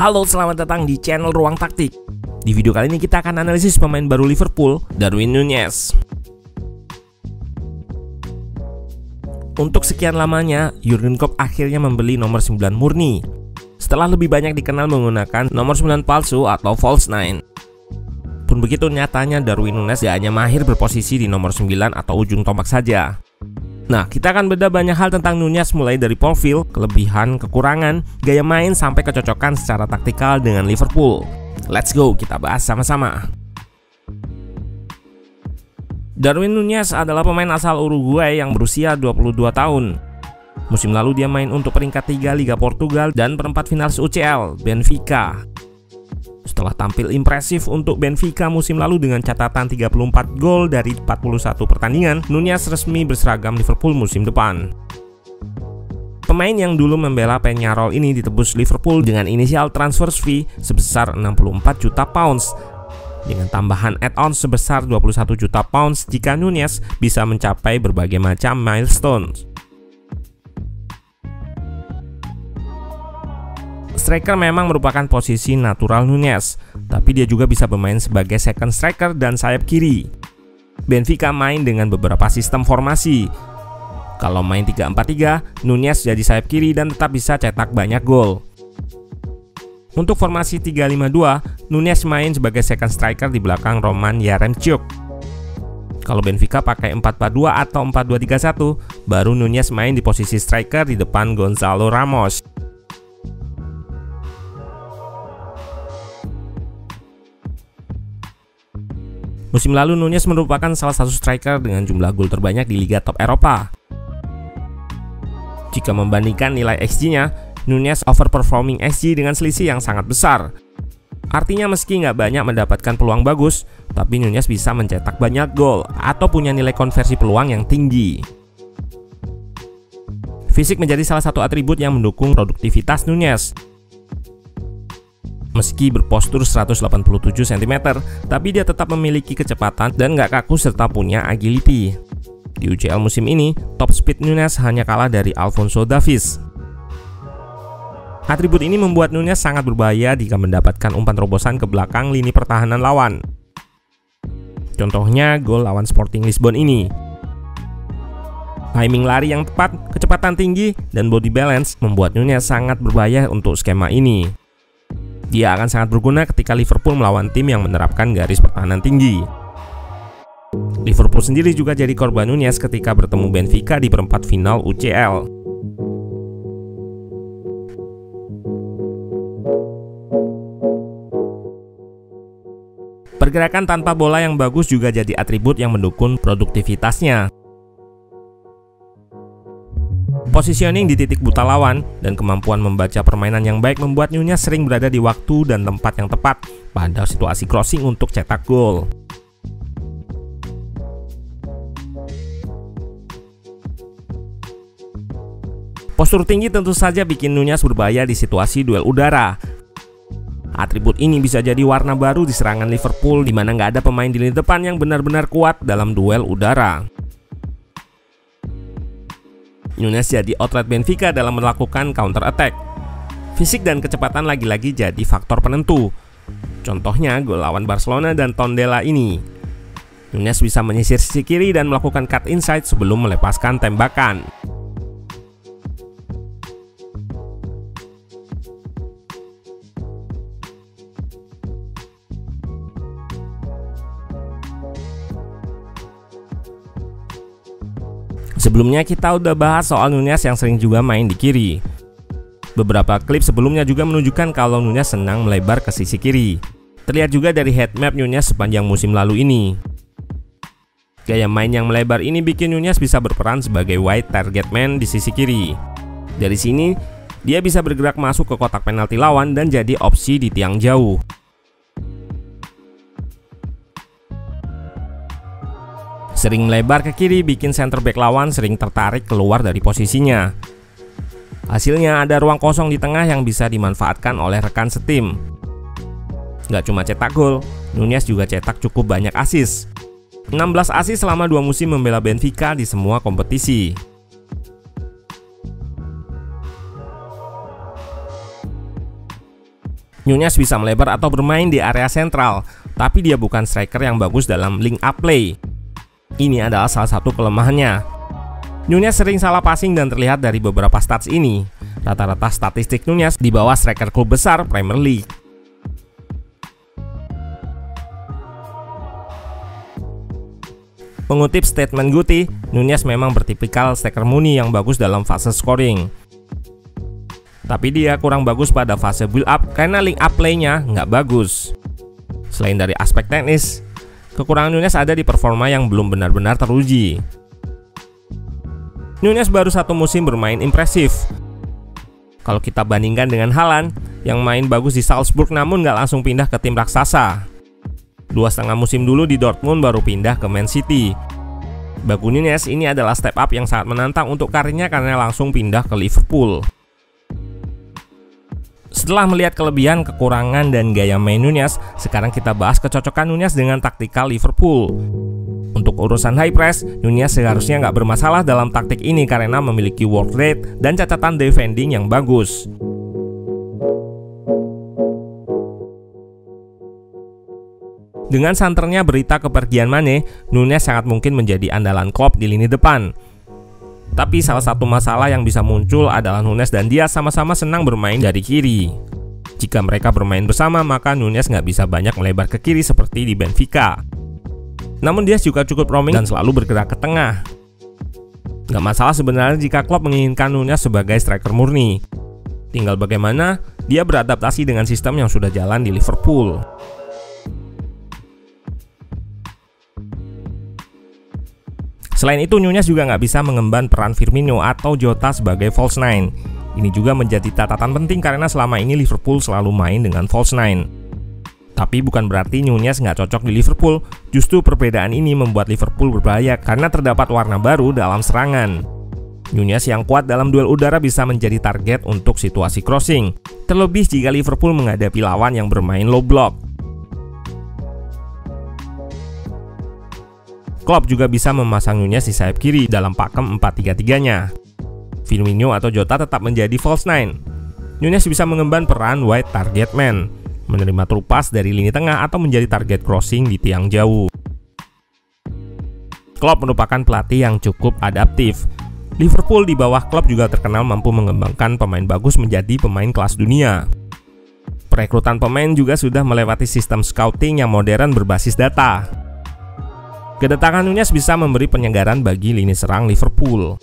Halo, selamat datang di channel Ruang Taktik. Di video kali ini kita akan analisis pemain baru Liverpool, Darwin Nunez. Untuk sekian lamanya, Jurgen Klopp akhirnya membeli nomor 9 murni setelah lebih banyak dikenal menggunakan nomor 9 palsu atau false 9. Pun begitu, nyatanya Darwin Nunez tidak hanya mahir berposisi di nomor 9 atau ujung tombak saja. Nah, kita akan bedah banyak hal tentang Nunez, mulai dari profil, kelebihan, kekurangan, gaya main, sampai kecocokan secara taktikal dengan Liverpool. Let's go, kita bahas sama-sama. Darwin Nunez adalah pemain asal Uruguay yang berusia 22 tahun. Musim lalu dia main untuk peringkat 3 Liga Portugal dan perempat final UCL, Benfica. Setelah tampil impresif untuk Benfica musim lalu dengan catatan 34 gol dari 41 pertandingan, Nunez resmi berseragam Liverpool musim depan. Pemain yang dulu membela Peñarol ini ditebus Liverpool dengan inisial transfer fee sebesar 64 juta pounds dengan tambahan add-on sebesar 21 juta pounds jika Nunez bisa mencapai berbagai macam milestones. Striker memang merupakan posisi natural Nunez, tapi dia juga bisa bermain sebagai second striker dan sayap kiri. Benfica main dengan beberapa sistem formasi. Kalau main 3-4-3, Nunez jadi sayap kiri dan tetap bisa cetak banyak gol. Untuk formasi 3-5-2, Nunez main sebagai second striker di belakang Roman Yaremchuk. Kalau Benfica pakai 4-4-2 atau 4-2-3-1, baru Nunez main di posisi striker di depan Gonzalo Ramos. Musim lalu Nunez merupakan salah satu striker dengan jumlah gol terbanyak di Liga Top Eropa. Jika membandingkan nilai xG-nya, Nunez overperforming xG dengan selisih yang sangat besar. Artinya meski nggak banyak mendapatkan peluang bagus, tapi Nunez bisa mencetak banyak gol atau punya nilai konversi peluang yang tinggi. Fisik menjadi salah satu atribut yang mendukung produktivitas Nunez. Meski berpostur 187 cm, tapi dia tetap memiliki kecepatan dan nggak kaku serta punya agility. Di UCL musim ini, top speed Nunez hanya kalah dari Alphonso Davies. Atribut ini membuat Nunez sangat berbahaya jika mendapatkan umpan terobosan ke belakang lini pertahanan lawan. Contohnya gol lawan Sporting Lisbon ini. Timing lari yang tepat, kecepatan tinggi, dan body balance membuat Nunez sangat berbahaya untuk skema ini. Dia akan sangat berguna ketika Liverpool melawan tim yang menerapkan garis pertahanan tinggi. Liverpool sendiri juga jadi korban Nunez ketika bertemu Benfica di perempat final UCL. Pergerakan tanpa bola yang bagus juga jadi atribut yang mendukung produktivitasnya. Positioning di titik buta lawan dan kemampuan membaca permainan yang baik membuat Nunez sering berada di waktu dan tempat yang tepat pada situasi crossing untuk cetak gol. Postur tinggi tentu saja bikin Nunez berbahaya di situasi duel udara. Atribut ini bisa jadi warna baru di serangan Liverpool di mana nggak ada pemain di lini depan yang benar-benar kuat dalam duel udara. Nunez jadi outlet Benfica dalam melakukan counter attack. Fisik dan kecepatan lagi-lagi jadi faktor penentu. Contohnya gol lawan Barcelona dan Tondela ini. Nunez bisa menyisir sisi kiri dan melakukan cut inside sebelum melepaskan tembakan. Sebelumnya kita udah bahas soal Nunez yang sering juga main di kiri. Beberapa klip sebelumnya juga menunjukkan kalau Nunez senang melebar ke sisi kiri. Terlihat juga dari headmap Nunez sepanjang musim lalu ini. Gaya main yang melebar ini bikin Nunez bisa berperan sebagai wide target man di sisi kiri. Dari sini, dia bisa bergerak masuk ke kotak penalti lawan dan jadi opsi di tiang jauh. Sering melebar ke kiri bikin center back lawan sering tertarik keluar dari posisinya. Hasilnya ada ruang kosong di tengah yang bisa dimanfaatkan oleh rekan setim. Nggak cuma cetak gol, Nunez juga cetak cukup banyak assist. 16 assist selama 2 musim membela Benfica di semua kompetisi. Nunez bisa melebar atau bermain di area sentral, tapi dia bukan striker yang bagus dalam link up play. Ini adalah salah satu kelemahannya. Nunez sering salah passing dan terlihat dari beberapa stats ini. Rata-rata statistik Nunez di bawah striker klub besar Premier League. Mengutip statement Guti, Nunez memang bertipikal striker murni yang bagus dalam fase scoring. Tapi dia kurang bagus pada fase build up karena link up play-nya nggak bagus. Selain dari aspek teknis, kekurangan Nunez ada di performa yang belum benar-benar teruji. Nunez baru satu musim bermain impresif. Kalau kita bandingkan dengan Haaland, yang main bagus di Salzburg namun nggak langsung pindah ke tim raksasa. 2,5 musim dulu di Dortmund baru pindah ke Man City. Bagi Nunez, ini adalah step up yang sangat menantang untuk karirnya karena langsung pindah ke Liverpool. Setelah melihat kelebihan, kekurangan, dan gaya main Nunez, sekarang kita bahas kecocokan Nunez dengan taktikal Liverpool. Untuk urusan high press, Nunez seharusnya nggak bermasalah dalam taktik ini karena memiliki work rate dan catatan defending yang bagus. Dengan santernya berita kepergian Mane, Nunez sangat mungkin menjadi andalan Klopp di lini depan. Tapi salah satu masalah yang bisa muncul adalah Nunez dan Diaz sama-sama senang bermain dari kiri. Jika mereka bermain bersama, maka Nunez nggak bisa banyak melebar ke kiri seperti di Benfica. Namun Diaz juga cukup roaming dan selalu bergerak ke tengah. Nggak masalah sebenarnya jika Klopp menginginkan Nunez sebagai striker murni. Tinggal bagaimana dia beradaptasi dengan sistem yang sudah jalan di Liverpool. Selain itu, Nunez juga nggak bisa mengemban peran Firmino atau Jota sebagai false nine. Ini juga menjadi catatan penting karena selama ini Liverpool selalu main dengan false nine. Tapi bukan berarti Nunez nggak cocok di Liverpool, justru perbedaan ini membuat Liverpool berbahaya karena terdapat warna baru dalam serangan. Nunez yang kuat dalam duel udara bisa menjadi target untuk situasi crossing, terlebih jika Liverpool menghadapi lawan yang bermain low block. Klopp juga bisa memasang Nunez di sayap kiri dalam pakem 4-3-3-nya. Firmino atau Jota tetap menjadi false nine. Nunez bisa mengemban peran wide target man, menerima true pass dari lini tengah atau menjadi target crossing di tiang jauh. Klopp merupakan pelatih yang cukup adaptif. Liverpool di bawah Klopp juga terkenal mampu mengembangkan pemain bagus menjadi pemain kelas dunia. Perekrutan pemain juga sudah melewati sistem scouting yang modern berbasis data. Kedatangan Nunez bisa memberi penyegaran bagi lini serang Liverpool.